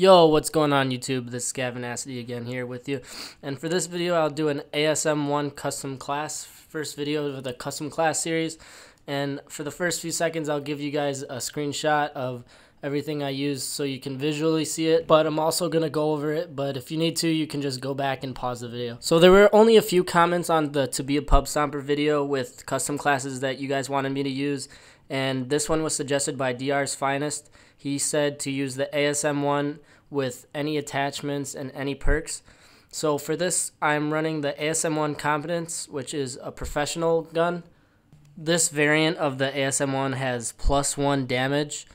Yo, what's going on YouTube? This is Gavinacity again here with you, and for this video I'll do an ASM1 custom class, first video of the custom class series. And for the first few seconds I'll give you guys a screenshot of everything I use so you can visually see it, but I'm also gonna go over it, but if you need to you can just go back and pause the video. So there were only a few comments on the To Be a Pub Stomper video with custom classes that you guys wanted me to use, and this one was suggested by DR's Finest. He said to use the ASM1 with any attachments and any perks. So for this, I'm running the ASM1 Competence, which is a professional gun. This variant of the ASM1 has +1 damage,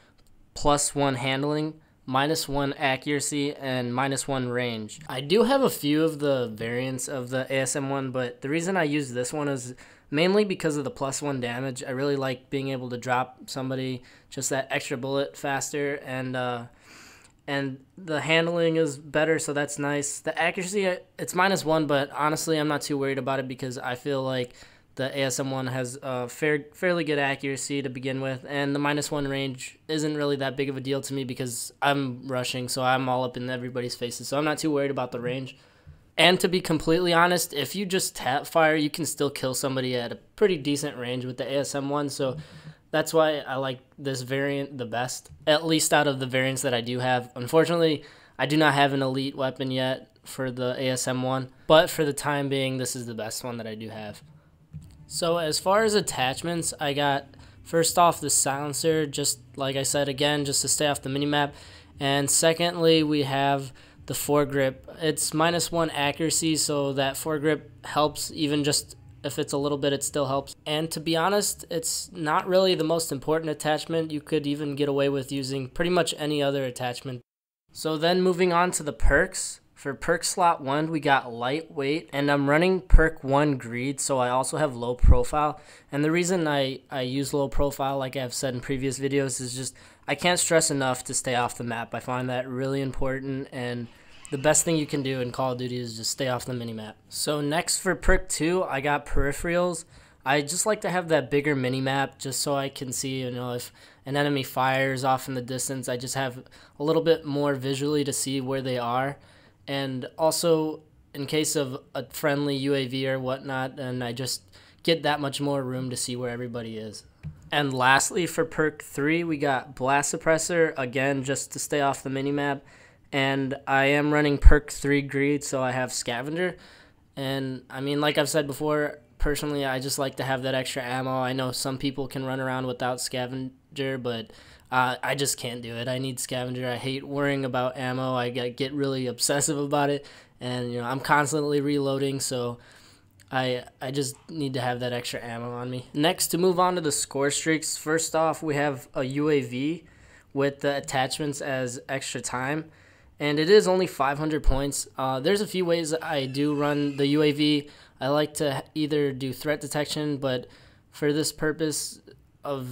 +1 handling, -1 accuracy, and -1 range. I do have a few of the variants of the ASM1, but the reason I use this one is mainly because of the +1 damage. I really like being able to drop somebody just that extra bullet faster, and the handling is better, so that's nice. The accuracy, it's -1, but honestly I'm not too worried about it because I feel like the ASM1 has a fairly good accuracy to begin with, and the -1 range isn't really that big of a deal to me because I'm rushing, so I'm all up in everybody's faces, so I'm not too worried about the range. And to be completely honest, if you just tap fire, you can still kill somebody at a pretty decent range with the ASM1, so that's why I like this variant the best, at least out of the variants that I do have. Unfortunately, I do not have an elite weapon yet for the ASM1, but for the time being, this is the best one that I do have. So as far as attachments, I got first off the silencer, just like I said again, just to stay off the minimap. And secondly, we have the foregrip. It's -1 accuracy, so that foregrip helps. Even just if it's a little bit, it still helps. And to be honest, it's not really the most important attachment. You could even get away with using pretty much any other attachment. So then moving on to the perks. For perk slot 1, we got lightweight, and I'm running perk 1 greed, so I also have low profile. And the reason I use low profile, like I've said in previous videos, is just I can't stress enough to stay off the map. I find that really important, and the best thing you can do in Call of Duty is just stay off the minimap. So next for perk 2, I got peripherals. I just like to have that bigger minimap just so I can see, you know, if an enemy fires off in the distance, I just have a little bit more visually to see where they are. And also, in case of a friendly UAV or whatnot, and I just get that much more room to see where everybody is. And lastly, for perk 3, we got blast suppressor, again, just to stay off the minimap. And I am running perk 3 greed, so I have scavenger. And I mean, like I've said before, personally, I just like to have that extra ammo. I know some people can run around without scavenger, but I just can't do it. I need scavenger. I hate worrying about ammo. I get really obsessive about it, and you know I'm constantly reloading, so I just need to have that extra ammo on me. Next, to move on to the score streaks. First off, we have a UAV with the attachments as extra time, and it is only 500 points. There's a few ways I do run the UAV. I like to either do threat detection, but for this purpose of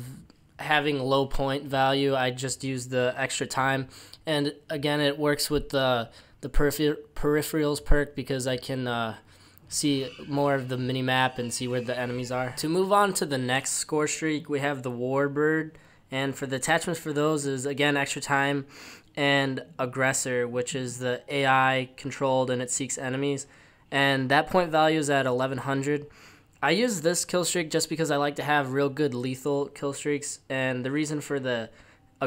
having low point value, I just use the extra time. And again, it works with the peripherals perk because I can see more of the mini map and see where the enemies are. To move on to the next score streak, we have the Warbird, and for the attachments for those is again extra time and aggressor, which is the AI controlled and it seeks enemies, and that point value is at 1100. I use this kill streak just because I like to have real good lethal kill streaks, and the reason for the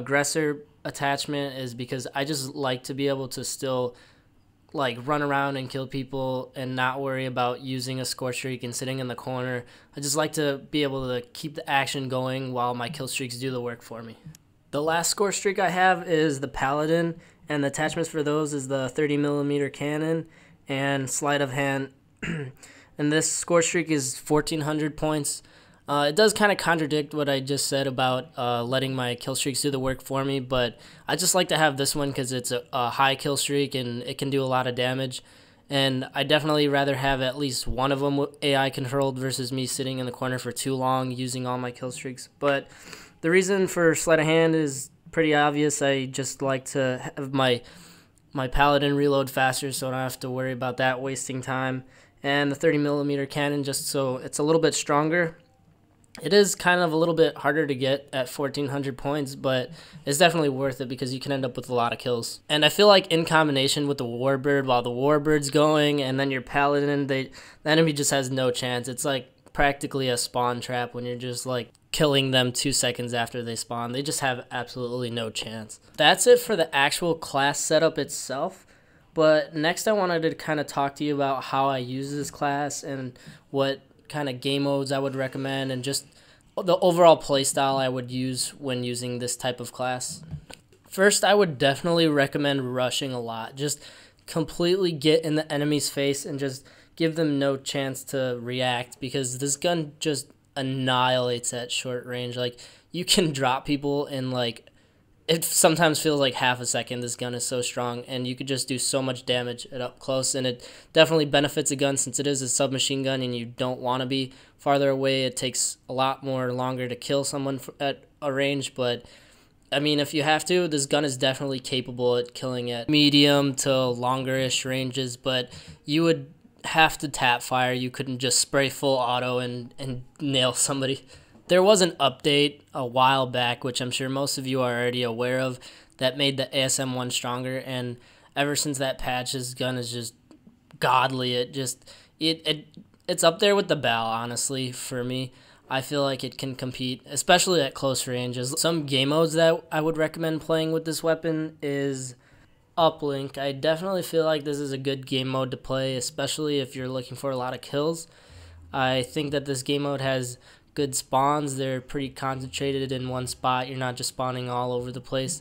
aggressor attachment is because I just like to be able to still like run around and kill people and not worry about using a score streak and sitting in the corner. I just like to be able to keep the action going while my kill streaks do the work for me. The last score streak I have is the Paladin, and the attachments for those is the 30mm cannon and sleight of hand. And this score streak is 1400 points. It does kind of contradict what I just said about letting my kill streaks do the work for me, but I just like to have this one because it's a high kill streak and it can do a lot of damage. And I definitely rather have at least one of them AI controlled versus me sitting in the corner for too long using all my kill streaks. But the reason for sleight of hand is pretty obvious. I just like to have my Paladin reload faster, so I don't have to worry about that wasting time. And the 30mm cannon just so it's a little bit stronger. It is kind of a little bit harder to get at 1,400 points, but it's definitely worth it because you can end up with a lot of kills. And I feel like in combination with the Warbird, while the Warbird's going and then your Paladin, the enemy just has no chance. It's like practically a spawn trap when you're just like killing them 2 seconds after they spawn. They just have absolutely no chance. That's it for the actual class setup itself. But next I wanted to kind of talk to you about how I use this class and what kind of game modes I would recommend and just the overall playstyle I would use when using this type of class. First, I would definitely recommend rushing a lot. Just completely get in the enemy's face and just give them no chance to react, because this gun just annihilates at short range. Like, you can drop people in like, it sometimes feels like half a second. This gun is so strong, and you could just do so much damage at up close, and it definitely benefits a gun since it is a submachine gun and you don't want to be farther away. It takes a lot more longer to kill someone at a range, but I mean, if you have to, this gun is definitely capable at killing at medium to longerish ranges, but you would have to tap fire. You couldn't just spray full auto and nail somebody. There was an update a while back, which I'm sure most of you are already aware of, that made the ASM1 stronger, and ever since that patch, this gun is just godly. It's up there with the BAL, honestly, for me. I feel like it can compete, especially at close ranges. Some game modes that I would recommend playing with this weapon is Uplink. I definitely feel like this is a good game mode to play, especially if you're looking for a lot of kills. I think that this game mode has good spawns. They're pretty concentrated in one spot. You're not just spawning all over the place,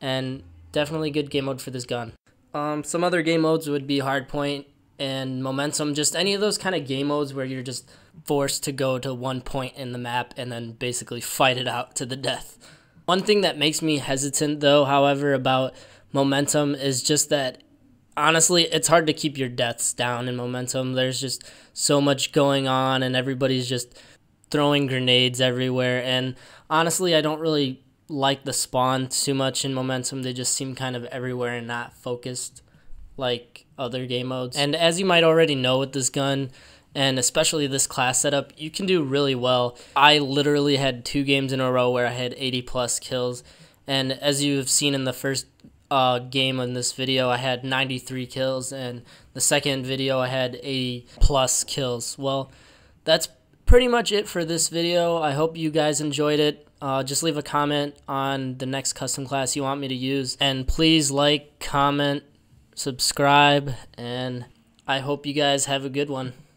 and definitely good game mode for this gun. Some other game modes would be hardpoint and momentum, just any of those kind of game modes where you're just forced to go to one point in the map and then basically fight it out to the death. One thing that makes me hesitant though, however, about momentum is just that honestly, it's hard to keep your deaths down in momentum. There's just so much going on and everybody's just throwing grenades everywhere, and honestly I don't really like the spawn too much in momentum. They just seem kind of everywhere and not focused like other game modes. And as you might already know, with this gun and especially this class setup, you can do really well. I literally had 2 games in a row where I had 80+ kills, and as you've seen in the first game in this video, I had 93 kills, and the second video I had 80+ kills. Well, that's pretty much it for this video. I hope you guys enjoyed it. Just leave a comment on the next custom class you want me to use, and please like, comment, subscribe, and I hope you guys have a good one.